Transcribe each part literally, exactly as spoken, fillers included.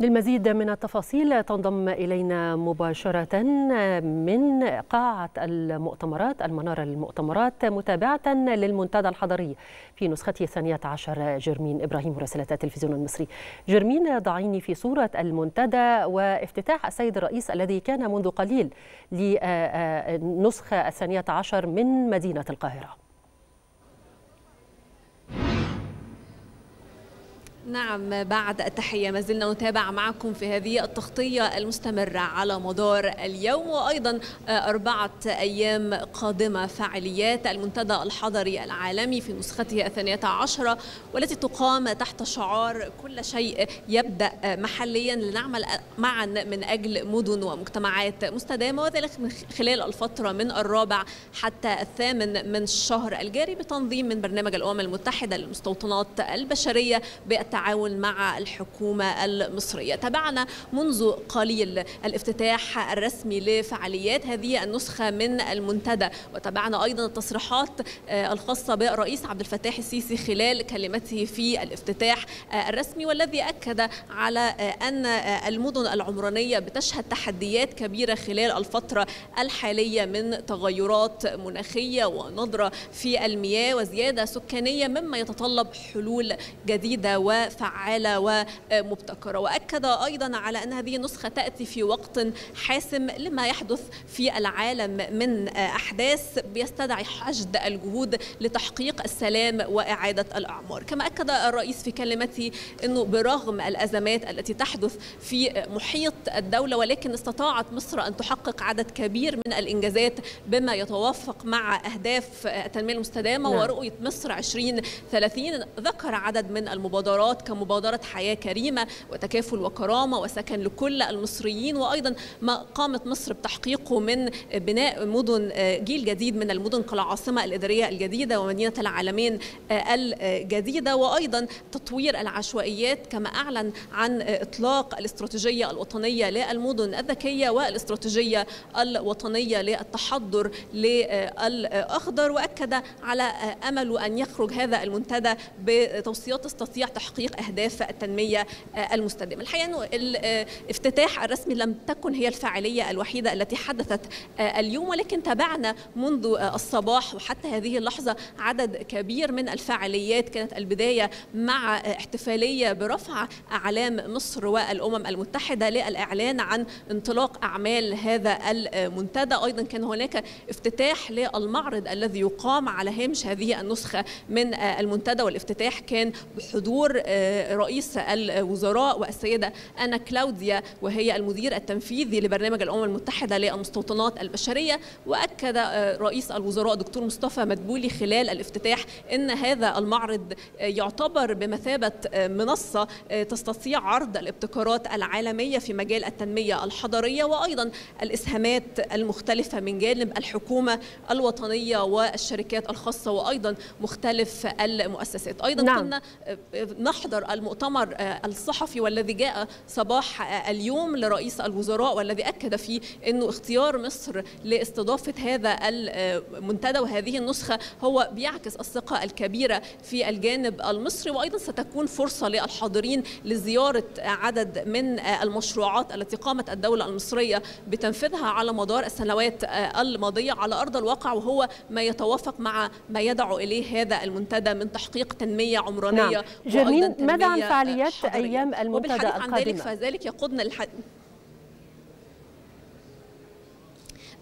للمزيد من التفاصيل تنضم إلينا مباشرة من قاعة المؤتمرات المنارة للمؤتمرات متابعة للمنتدى الحضري في نسخته الثانية عشر جرمين إبراهيم مراسلة التلفزيون المصري. جرمين، ضعيني في صورة المنتدى وافتتاح السيد الرئيس الذي كان منذ قليل للنسخة الثانية عشر من مدينة القاهرة. نعم، بعد التحية ما زلنا نتابع معكم في هذه التغطية المستمرة على مدار اليوم وأيضا أربعة أيام قادمة فعاليات المنتدى الحضري العالمي في نسخته الثانية عشرة، والتي تقام تحت شعار كل شيء يبدأ محليا لنعمل معا من أجل مدن ومجتمعات مستدامة، وذلك خلال الفترة من الرابع حتى الثامن من الشهر الجاري بتنظيم من برنامج الأمم المتحدة للمستوطنات البشرية بالتعاون مع الحكومة المصرية. تابعنا منذ قليل الافتتاح الرسمي لفعاليات هذه النسخة من المنتدى، وتابعنا أيضا التصريحات الخاصة بالرئيس عبد الفتاح السيسي خلال كلمته في الافتتاح الرسمي، والذي أكد على أن المدن العمرانية بتشهد تحديات كبيرة خلال الفترة الحالية من تغيرات مناخية ونضرة في المياه وزيادة سكانية، مما يتطلب حلول جديدة و فعالة ومبتكرة. وأكد أيضا على أن هذه النسخة تأتي في وقت حاسم لما يحدث في العالم من أحداث بيستدعي حشد الجهود لتحقيق السلام وإعادة الأعمار. كما أكد الرئيس في كلمته أنه برغم الأزمات التي تحدث في محيط الدولة، ولكن استطاعت مصر أن تحقق عدد كبير من الإنجازات بما يتوافق مع أهداف التنمية المستدامة ورؤية مصر عشرين ثلاثين. ذكر عدد من المبادرات كمبادرة حياة كريمة وتكافل وكرامة وسكن لكل المصريين، وأيضا ما قامت مصر بتحقيقه من بناء مدن جيل جديد من المدن كالعاصمة الإدارية الجديدة ومدينة العالمين الجديدة، وأيضا تطوير العشوائيات كما أعلن عن إطلاق الاستراتيجية الوطنية للمدن الذكية والاستراتيجية الوطنية للتحضر للأخضر. وأكد على أمله أن يخرج هذا المنتدى بتوصيات تستطيع تحقيق أهداف التنمية المستدامة. الحقيقة أنه الافتتاح الرسمي لم تكن هي الفعالية الوحيدة التي حدثت اليوم، ولكن تابعنا منذ الصباح وحتى هذه اللحظة عدد كبير من الفعاليات. كانت البداية مع احتفالية برفع أعلام مصر والأمم المتحدة للإعلان عن انطلاق أعمال هذا المنتدى. أيضا كان هناك افتتاح للمعرض الذي يقام على هامش هذه النسخة من المنتدى، والافتتاح كان بحضور رئيس الوزراء والسيدة أنا كلاوديا وهي المدير التنفيذي لبرنامج الأمم المتحدة للمستوطنات البشرية. وأكد رئيس الوزراء دكتور مصطفى مدبولي خلال الافتتاح أن هذا المعرض يعتبر بمثابة منصة تستطيع عرض الابتكارات العالمية في مجال التنمية الحضرية، وأيضا الإسهامات المختلفة من جانب الحكومة الوطنية والشركات الخاصة وأيضا مختلف المؤسسات. أيضا نعم. كنا نحضر المؤتمر الصحفي والذي جاء صباح اليوم لرئيس الوزراء، والذي أكد فيه أنه اختيار مصر لاستضافة هذا المنتدى وهذه النسخة هو بيعكس الثقة الكبيرة في الجانب المصري، وأيضا ستكون فرصة للحاضرين لزيارة عدد من المشروعات التي قامت الدولة المصرية بتنفيذها على مدار السنوات الماضية على أرض الواقع، وهو ما يتوافق مع ما يدعو إليه هذا المنتدى من تحقيق تنمية عمرانية. نعم. جميل. ماذا عن فعاليات حضرية. أيام المنتدى القادمة؟ وبالحديث عن ذلك فذلك يقودنا للحديث.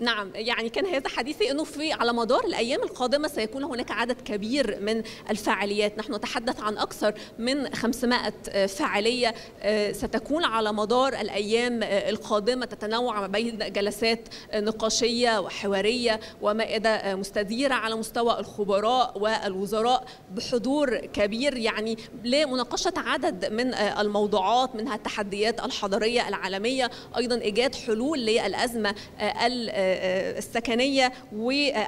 نعم، يعني كان هذا حديثي أنه في على مدار الأيام القادمة سيكون هناك عدد كبير من الفعاليات. نحن نتحدث عن أكثر من خمسمائة فعالية ستكون على مدار الأيام القادمة، تتنوع ما بين جلسات نقاشية وحوارية ومائدة مستديرة على مستوى الخبراء والوزراء بحضور كبير يعني لمناقشة عدد من الموضوعات، منها التحديات الحضرية العالمية، أيضا إيجاد حلول للأزمة ال السكنية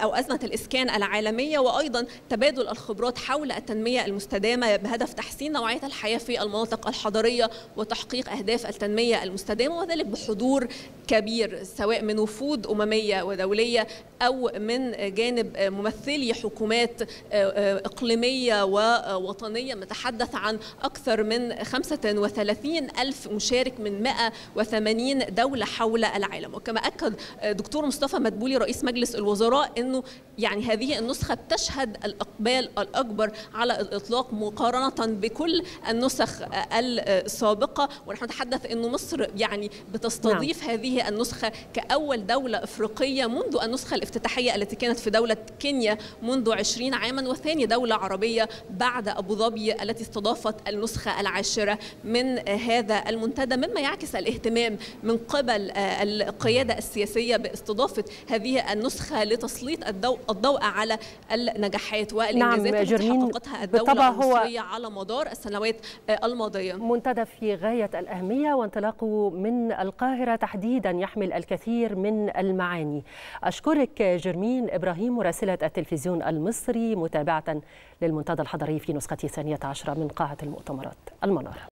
أو أزمة الإسكان العالمية، وأيضا تبادل الخبرات حول التنمية المستدامة بهدف تحسين نوعية الحياة في المناطق الحضرية وتحقيق أهداف التنمية المستدامة، وذلك بحضور كبير سواء من وفود أممية ودولية أو من جانب ممثلي حكومات إقليمية ووطنية. نتحدث عن أكثر من خمسة وثلاثين ألف مشارك من مئة وثمانين دولة حول العالم. وكما أكد دكتور مصطفى مدبولي رئيس مجلس الوزراء أنه يعني هذه النسخة بتشهد الإقبال الأكبر على الإطلاق مقارنة بكل النسخ السابقة، ونحن نتحدث أنه مصر يعني بتستضيف نعم. هذه النسخة كأول دولة أفريقية منذ النسخة الافتتاحية التي كانت في دولة كينيا منذ عشرين عاما، وثاني دولة عربية بعد أبو ظبي التي استضافت النسخة العاشرة من هذا المنتدى، مما يعكس الاهتمام من قبل القيادة السياسية باستضافة هذه النسخة لتسليط الضوء الضوء على النجاحات والإنجازات التي نعم حققتها الدولة المصرية على مدار السنوات الماضية. منتدى في غاية الأهمية، وانطلاقه من القاهرة تحديدا يحمل الكثير من المعاني. أشكرك جرمين إبراهيم مراسلة التلفزيون المصري، متابعة للمنتدى الحضري في نسخته الثانية عشرة من قاعة المؤتمرات المنارة.